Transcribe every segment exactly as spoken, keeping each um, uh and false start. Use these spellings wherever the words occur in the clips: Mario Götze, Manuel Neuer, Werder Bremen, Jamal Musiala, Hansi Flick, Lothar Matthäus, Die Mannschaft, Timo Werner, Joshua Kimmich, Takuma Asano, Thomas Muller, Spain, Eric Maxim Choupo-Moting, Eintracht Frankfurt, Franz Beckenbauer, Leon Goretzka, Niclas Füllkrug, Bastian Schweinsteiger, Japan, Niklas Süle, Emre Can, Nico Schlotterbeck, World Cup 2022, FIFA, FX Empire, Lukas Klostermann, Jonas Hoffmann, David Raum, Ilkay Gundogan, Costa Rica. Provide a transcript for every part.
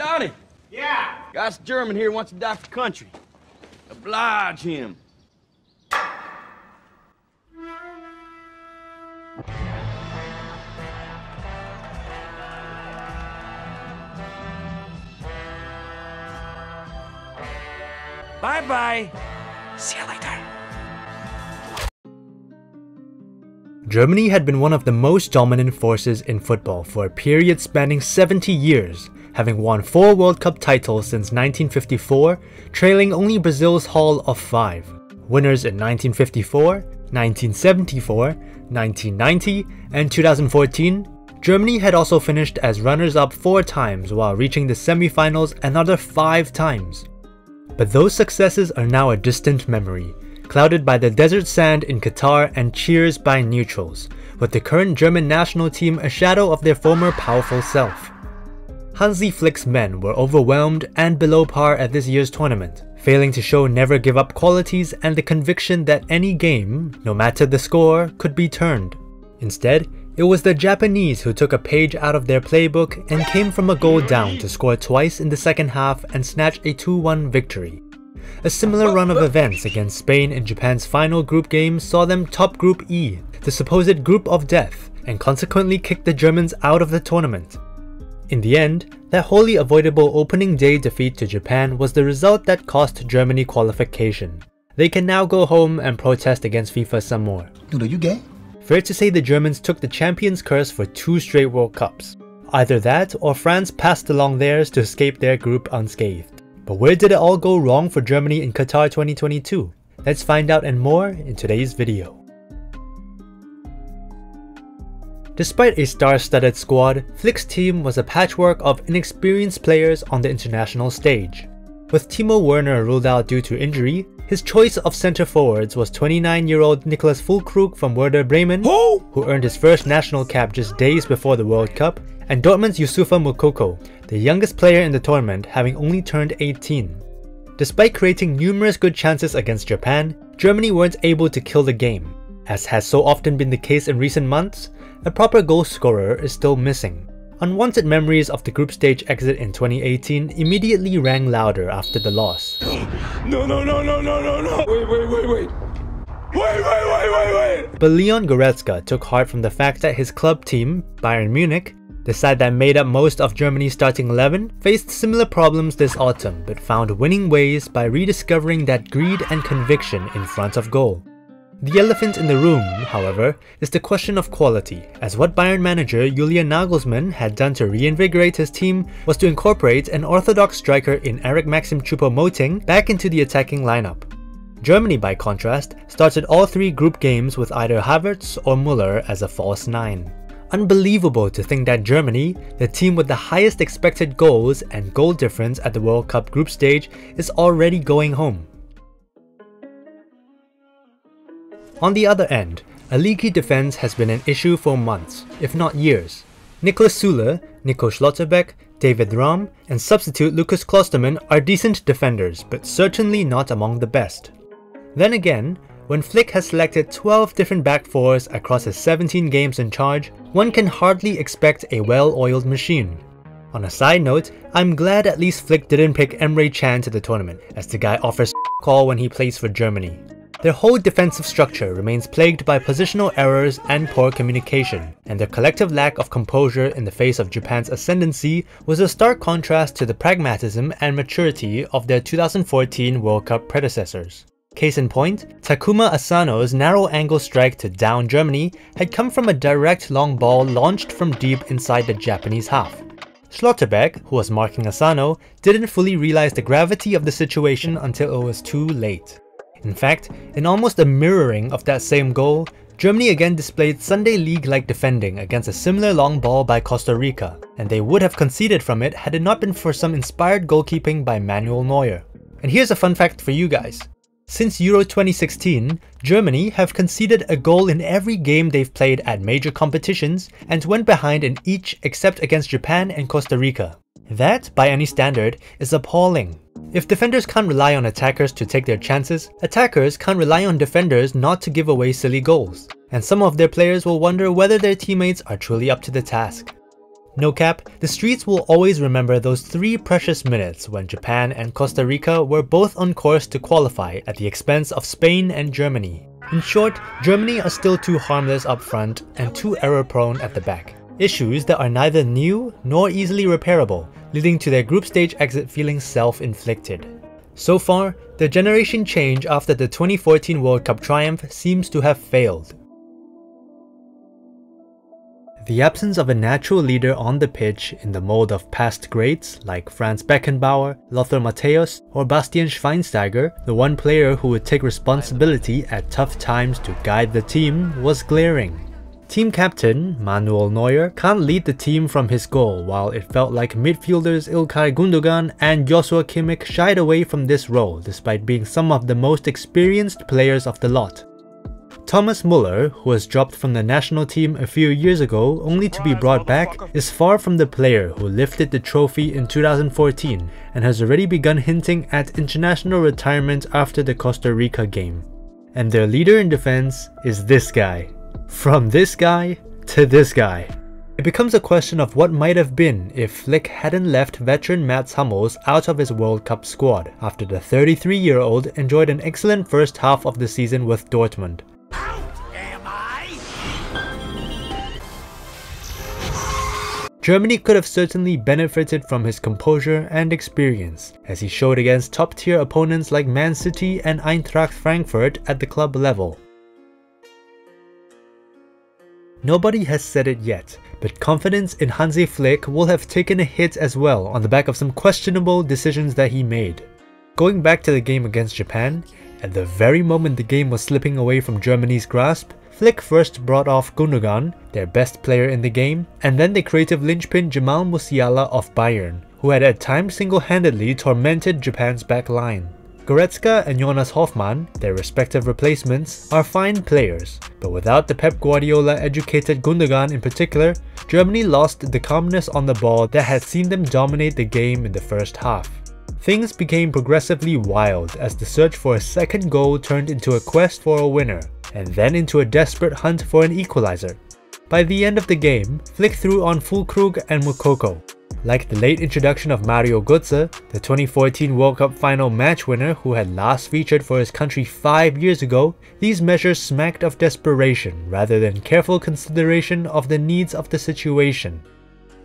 Donnie! Yeah! Guy's German here wants to die for country. Oblige him. Bye-bye. See you later. Germany had been one of the most dominant forces in football for a period spanning seventy years, having won four World Cup titles since nineteen fifty-four, trailing only Brazil's haul of five. Winners in nineteen fifty-four, nineteen seventy-four, nineteen ninety, and two thousand fourteen, Germany had also finished as runners-up four times while reaching the semi-finals another five times. But those successes are now a distant memory, clouded by the desert sand in Qatar and cheers by neutrals, with the current German national team a shadow of their former powerful self. Hansi Flick's men were overwhelmed and below par at this year's tournament, failing to show never give up qualities and the conviction that any game, no matter the score, could be turned. Instead, it was the Japanese who took a page out of their playbook and came from a goal down to score twice in the second half and snatch a two one victory. A similar run of events against Spain in Japan's final group game saw them top Group E, the supposed group of death, and consequently kicked the Germans out of the tournament. In the end, that wholly avoidable opening day defeat to Japan was the result that cost Germany qualification. They can now go home and protest against FIFA some more. Dude, are you gay? Fair to say the Germans took the champions' curse for two straight World Cups. Either that or France passed along theirs to escape their group unscathed. But where did it all go wrong for Germany in Qatar twenty twenty-two? Let's find out and more in today's video. Despite a star-studded squad, Flick's team was a patchwork of inexperienced players on the international stage. With Timo Werner ruled out due to injury, his choice of centre forwards was twenty-nine-year-old Niclas Füllkrug from Werder Bremen, who? who earned his first national cap just days before the World Cup, and Dortmund's Yusufa Mukoko, the youngest player in the tournament, having only turned eighteen. Despite creating numerous good chances against Japan, Germany weren't able to kill the game. As has so often been the case in recent months, a proper goal scorer is still missing. Unwanted memories of the group stage exit in twenty eighteen immediately rang louder after the loss. No, no, no, no, no, no, no! Wait, wait, wait, wait! Wait, wait, wait, wait, wait! But Leon Goretzka took heart from the fact that his club team, Bayern Munich, the side that made up most of Germany's starting eleven, faced similar problems this autumn but found winning ways by rediscovering that greed and conviction in front of goal. The elephant in the room, however, is the question of quality, as what Bayern manager Julian Nagelsmann had done to reinvigorate his team was to incorporate an orthodox striker in Eric Maxim Choupo-Moting back into the attacking lineup. Germany, by contrast, started all three group games with either Havertz or Muller as a false nine. Unbelievable to think that Germany, the team with the highest expected goals and goal difference at the World Cup group stage, is already going home. On the other end, a leaky defense has been an issue for months, if not years. Niklas Süle, Nico Schlotterbeck, David Raum, and substitute Lukas Klostermann are decent defenders, but certainly not among the best. Then again, when Flick has selected twelve different back fours across his seventeen games in charge, one can hardly expect a well-oiled machine. On a side note, I'm glad at least Flick didn't pick Emre Can to the tournament, as the guy offers call when he plays for Germany. Their whole defensive structure remains plagued by positional errors and poor communication, and their collective lack of composure in the face of Japan's ascendancy was a stark contrast to the pragmatism and maturity of their two thousand fourteen World Cup predecessors. Case in point, Takuma Asano's narrow-angle strike to down Germany had come from a direct long ball launched from deep inside the Japanese half. Schlotterbeck, who was marking Asano, didn't fully realize the gravity of the situation until it was too late. In fact, in almost a mirroring of that same goal, Germany again displayed Sunday League-like defending against a similar long ball by Costa Rica, and they would have conceded from it had it not been for some inspired goalkeeping by Manuel Neuer. And here's a fun fact for you guys. Since Euro twenty sixteen, Germany have conceded a goal in every game they've played at major competitions and went behind in each except against Japan and Costa Rica. That, by any standard, is appalling. If defenders can't rely on attackers to take their chances, attackers can't rely on defenders not to give away silly goals, and some of their players will wonder whether their teammates are truly up to the task. No cap, the streets will always remember those three precious minutes when Japan and Costa Rica were both on course to qualify at the expense of Spain and Germany. In short, Germany are still too harmless up front and too error-prone at the back. Issues that are neither new nor easily repairable, leading to their group stage exit feeling self-inflicted. So far, the generation change after the twenty fourteen World Cup triumph seems to have failed. The absence of a natural leader on the pitch in the mold of past greats like Franz Beckenbauer, Lothar Matthäus, or Bastian Schweinsteiger, the one player who would take responsibility at tough times to guide the team, was glaring. Team captain Manuel Neuer can't lead the team from his goal, while it felt like midfielders Ilkay Gundogan and Joshua Kimmich shied away from this role despite being some of the most experienced players of the lot. Thomas Muller, who was dropped from the national team a few years ago only to be brought back, is far from the player who lifted the trophy in two thousand fourteen and has already begun hinting at international retirement after the Costa Rica game. And their leader in defense is this guy. From this guy to this guy. It becomes a question of what might have been if Flick hadn't left veteran Mats Hummels out of his World Cup squad after the thirty-three-year-old enjoyed an excellent first half of the season with Dortmund. Germany could have certainly benefited from his composure and experience, as he showed against top-tier opponents like Man City and Eintracht Frankfurt at the club level. Nobody has said it yet, but confidence in Hansi Flick will have taken a hit as well on the back of some questionable decisions that he made. Going back to the game against Japan, at the very moment the game was slipping away from Germany's grasp, Flick first brought off Gundogan, their best player in the game, and then the creative linchpin Jamal Musiala of Bayern, who had at times single-handedly tormented Japan's back line. Goretzka and Jonas Hoffmann, their respective replacements, are fine players, but without the Pep Guardiola-educated Gundogan in particular, Germany lost the calmness on the ball that had seen them dominate the game in the first half. Things became progressively wild as the search for a second goal turned into a quest for a winner, and then into a desperate hunt for an equalizer. By the end of the game, Flick threw on Füllkrug and Mukoko. Like the late introduction of Mario Götze, the twenty fourteen World Cup final match winner who had last featured for his country five years ago, these measures smacked of desperation rather than careful consideration of the needs of the situation.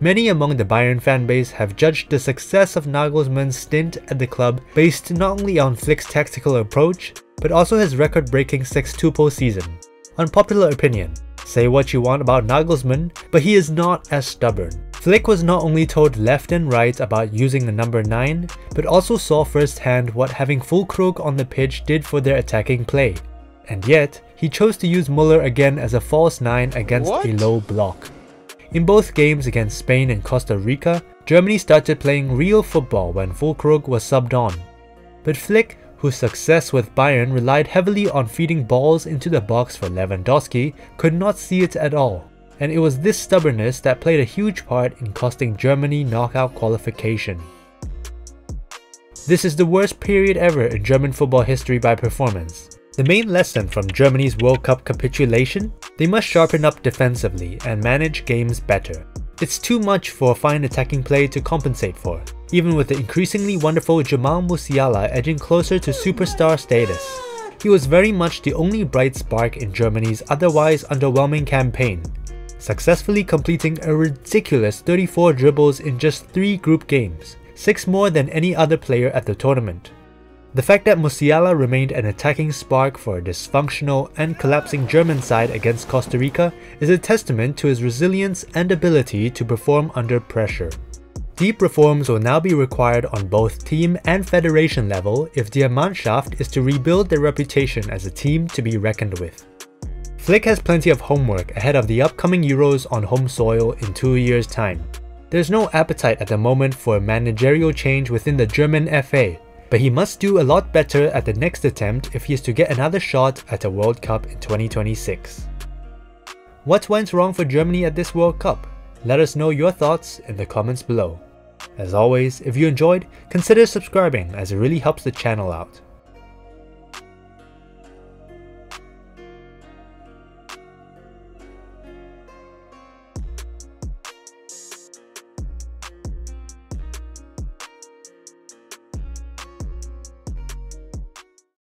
Many among the Bayern fanbase have judged the success of Nagelsmann's stint at the club based not only on Flick's tactical approach, but also his record-breaking sextuple season. Unpopular opinion, say what you want about Nagelsmann, but he is not as stubborn. Flick was not only told left and right about using the number nine, but also saw firsthand what having Füllkrug on the pitch did for their attacking play. And yet, he chose to use Muller again as a false nine against what? a low block. In both games against Spain and Costa Rica, Germany started playing real football when Füllkrug was subbed on. But Flick, whose success with Bayern relied heavily on feeding balls into the box for Lewandowski, could not see it at all. And it was this stubbornness that played a huge part in costing Germany knockout qualification. This is the worst period ever in German football history by performance. The main lesson from Germany's World Cup capitulation? They must sharpen up defensively and manage games better. It's too much for fine attacking play to compensate for, even with the increasingly wonderful Jamal Musiala edging closer to superstar status. He was very much the only bright spark in Germany's otherwise underwhelming campaign, successfully completing a ridiculous thirty-four dribbles in just three group games, six more than any other player at the tournament. The fact that Musiala remained an attacking spark for a dysfunctional and collapsing German side against Costa Rica is a testament to his resilience and ability to perform under pressure. Deep reforms will now be required on both team and federation level if Die Mannschaft is to rebuild their reputation as a team to be reckoned with. Flick has plenty of homework ahead of the upcoming Euros on home soil in two years' time. There's no appetite at the moment for a managerial change within the German F A, but he must do a lot better at the next attempt if he is to get another shot at a World Cup in twenty twenty-six. What went wrong for Germany at this World Cup? Let us know your thoughts in the comments below. As always, if you enjoyed, consider subscribing as it really helps the channel out.